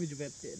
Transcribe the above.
mıydı bu hep diye?